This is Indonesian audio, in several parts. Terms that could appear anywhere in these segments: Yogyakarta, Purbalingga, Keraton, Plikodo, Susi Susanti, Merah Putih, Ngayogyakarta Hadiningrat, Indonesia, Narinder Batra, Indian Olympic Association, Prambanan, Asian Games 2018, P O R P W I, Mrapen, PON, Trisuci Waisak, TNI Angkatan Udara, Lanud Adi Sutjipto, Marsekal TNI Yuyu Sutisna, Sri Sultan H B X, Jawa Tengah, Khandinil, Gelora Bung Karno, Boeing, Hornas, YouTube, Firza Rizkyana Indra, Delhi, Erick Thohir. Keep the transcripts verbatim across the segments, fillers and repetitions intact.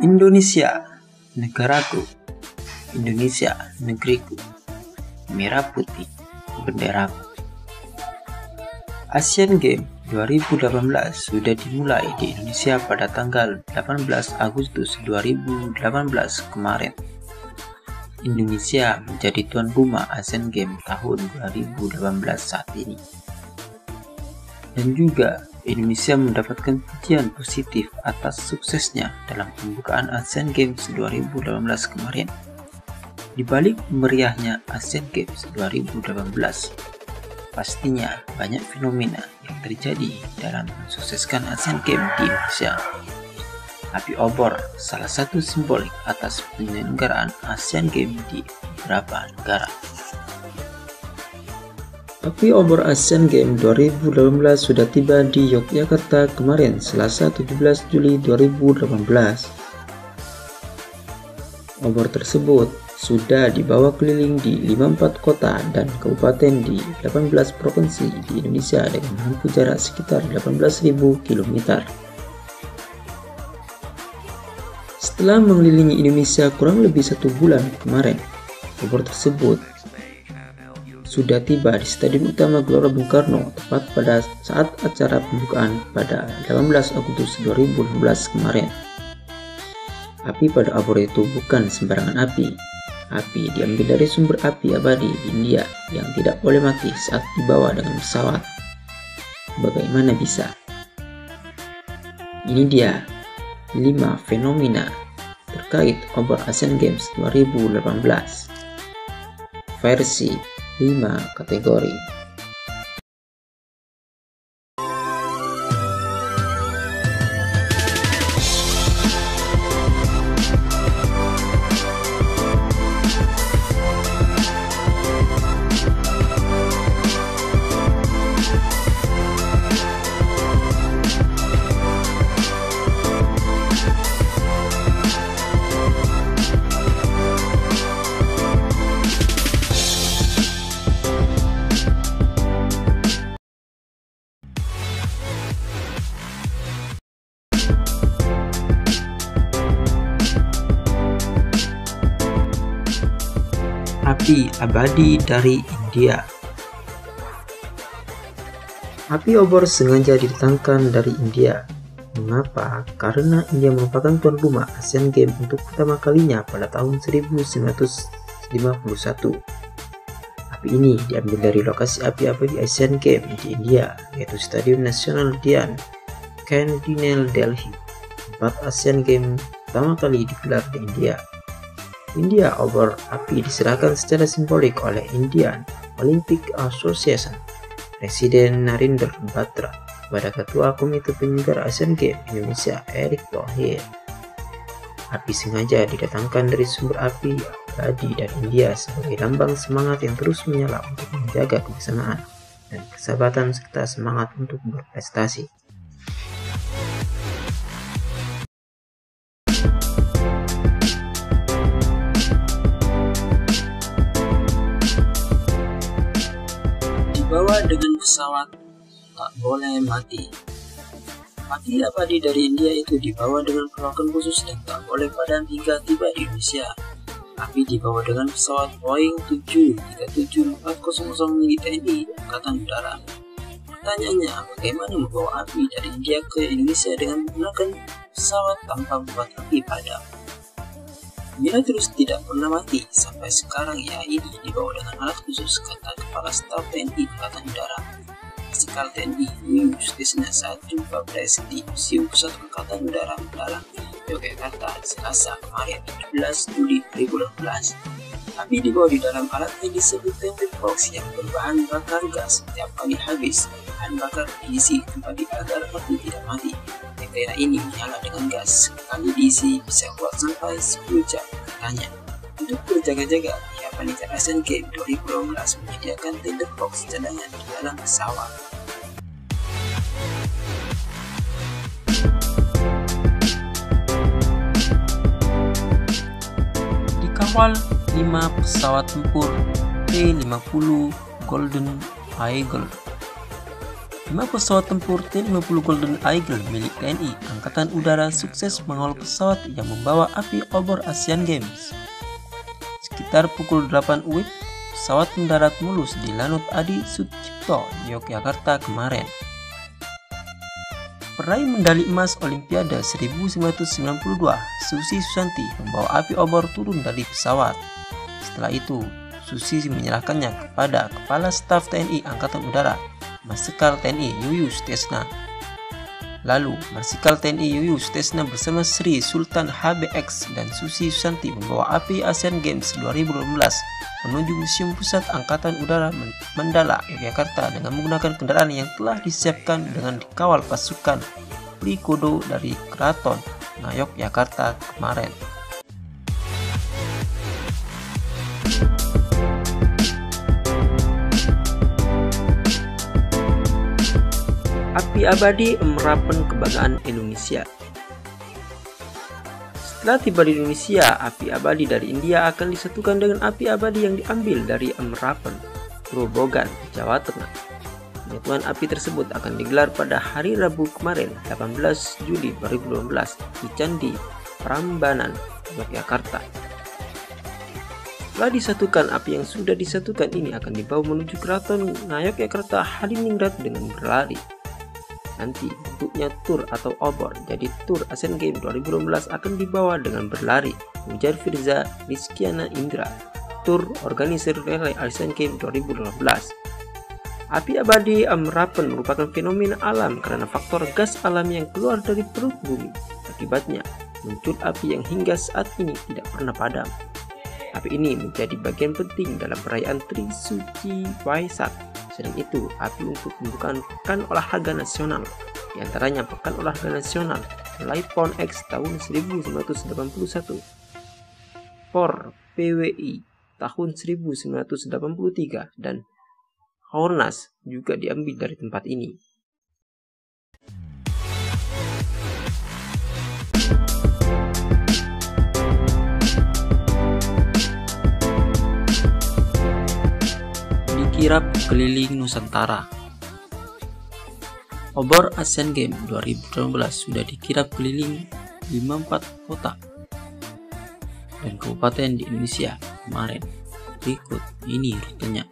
Indonesia, negaraku. Indonesia, negeriku. Merah putih, benderaku. Asian Games dua ribu delapan belas sudah dimulai di Indonesia pada tanggal delapan belas Agustus dua ribu delapan belas kemarin. Indonesia menjadi tuan rumah Asian Games tahun dua ribu delapan belas saat ini. Dan juga Indonesia mendapatkan pujian positif atas suksesnya dalam pembukaan Asian Games dua ribu delapan belas kemarin. Di balik meriahnya Asian Games dua ribu delapan belas, pastinya banyak fenomena yang terjadi dalam mensukseskan Asian Games di Indonesia. Api obor salah satu simbolik atas penyelenggaraan Asian Games di beberapa negara. Api obor Asian Games dua ribu delapan belas sudah tiba di Yogyakarta kemarin, Selasa tujuh belas Juli dua ribu delapan belas. Obor tersebut sudah dibawa keliling di lima puluh empat kota dan kabupaten di delapan belas provinsi di Indonesia dengan menempuh jarak sekitar delapan belas ribu kilometer. Setelah mengelilingi Indonesia kurang lebih satu bulan kemarin, obor tersebut sudah tiba di Stadion Utama Gelora Bung Karno tepat pada saat acara pembukaan pada delapan belas Agustus dua ribu enam belas kemarin. Api pada obor itu bukan sembarangan api. Api diambil dari sumber api abadi di India yang tidak boleh mati saat dibawa dengan pesawat. Bagaimana bisa? Ini dia lima fenomena terkait obor Asian Games dua ribu delapan belas. Versi lima kategori. Api abadi dari India. Api obor sengaja didatangkan dari India. Mengapa? Karena India merupakan tuan rumah Asian Games untuk pertama kalinya pada tahun seribu sembilan ratus lima puluh satu. Api ini diambil dari lokasi api abadi Asian Games di India, yaitu Stadion Nasional Dian Khandinil, Delhi. Tempat Asian Games pertama kali digelar di India. India obor api diserahkan secara simbolik oleh Indian Olympic Association, Presiden Narinder Batra, kepada Ketua Komite Penyelenggara Asian Games Indonesia, Erick Thohir. Api sengaja didatangkan dari sumber api abadi dari India sebagai lambang semangat yang terus menyala untuk menjaga kebersamaan dan persahabatan serta semangat untuk berprestasi. Dibawa dengan pesawat, tak boleh mati. Api abadi dari India itu dibawa dengan perlakuan khusus dan tak boleh padam hingga tiba di Indonesia. Api dibawa dengan pesawat Boeing tujuh tiga tujuh empat nol nol milik T N I Angkatan Udara. Pertanyaannya, bagaimana membawa api dari India ke Indonesia dengan menggunakan pesawat tanpa membuat api padam? Mira terus tidak pernah mati sampai sekarang ya, ini dibawa dengan alat khusus, kata Kepala Staf T N I Angkatan Udara, Marsekal T N I Yuyu Sutisna saat jumpa pers di Museum Pusat Angkatan Udara Mendalam, Yogyakarta, Selasa kemarin tujuh belas Juli dua ribu delapan belas. Api dibawa di dalam alat yang disebut tinder box yang berbahan bakar gas. Setiap kali habis, bahan bakar diisi kembali agar api tidak mati. Tentera ini menyala dengan gas, sekali diisi bisa kuat sampai sepuluh jam, katanya. Untuk berjaga-jaga, ya, panitia Asian Games dua ribu delapan belas menyediakan tinder box cadangan di dalam pesawat. Dikawal lima pesawat tempur T lima puluh Golden Eagle. lima pesawat tempur T lima puluh Golden Eagle milik T N I Angkatan Udara sukses mengawal pesawat yang membawa api obor Asian Games. Sekitar pukul delapan W I B, pesawat mendarat mulus di Lanud Adi Sutjipto, Yogyakarta kemarin. Peraih medali emas Olimpiade seribu sembilan ratus sembilan puluh dua, Susi Susanti membawa api obor turun dari pesawat. Setelah itu, Susi menyerahkannya kepada Kepala Staf T N I Angkatan Udara, Marsekal T N I Yuyu Sutisna. Lalu, Marsekal T N I Yuyu Sutisna bersama Sri Sultan H B X dan Susi Susanti membawa api Asian Games dua ribu delapan belas menuju Museum Pusat Angkatan Udara Mandala, Yogyakarta dengan menggunakan kendaraan yang telah disiapkan dengan dikawal pasukan Plikodo dari Keraton, Ngayogyakarta kemarin. Api abadi Mrapen kebanggaan Indonesia. Setelah tiba di Indonesia, api abadi dari India akan disatukan dengan api abadi yang diambil dari Mrapen, Purbalingga, Jawa Tengah. Penyatuan api tersebut akan digelar pada hari Rabu kemarin, delapan belas Juli dua ribu delapan belas, di Candi Prambanan, Yogyakarta. Setelah disatukan, api yang sudah disatukan ini akan dibawa menuju Keraton Ngayogyakarta Hadiningrat dengan berlari. Nanti bentuknya tur atau obor, jadi tur Asian Games dua ribu delapan belas akan dibawa dengan berlari, ujar Firza Rizkyana Indra, tur organisir relay Asian Games dua ribu delapan belas. Api abadi Mrapen merupakan fenomena alam karena faktor gas alam yang keluar dari perut bumi. Akibatnya, muncul api yang hingga saat ini tidak pernah padam. Api ini menjadi bagian penting dalam perayaan Trisuci Waisak. Selain itu, api untuk pembukaan Pekan Olahraga Nasional, di antaranya Pekan Olahraga Nasional mulai P O N X tahun seribu sembilan ratus delapan puluh satu, P O R P W I tahun seribu sembilan ratus delapan puluh tiga, dan Hornas juga diambil dari tempat ini. Kirap keliling Nusantara. Obor Asian Games dua ribu delapan belas sudah dikirap keliling lima puluh empat kota dan kabupaten di Indonesia kemarin. Berikut ini rutenya.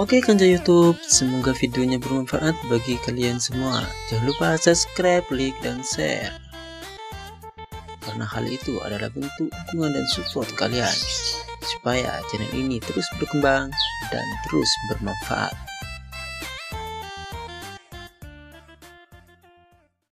Oke kanca YouTube, semoga videonya bermanfaat bagi kalian semua. Jangan lupa subscribe, like, dan share. Karena hal itu adalah bentuk dukungan dan support kalian supaya channel ini terus berkembang dan terus bermanfaat.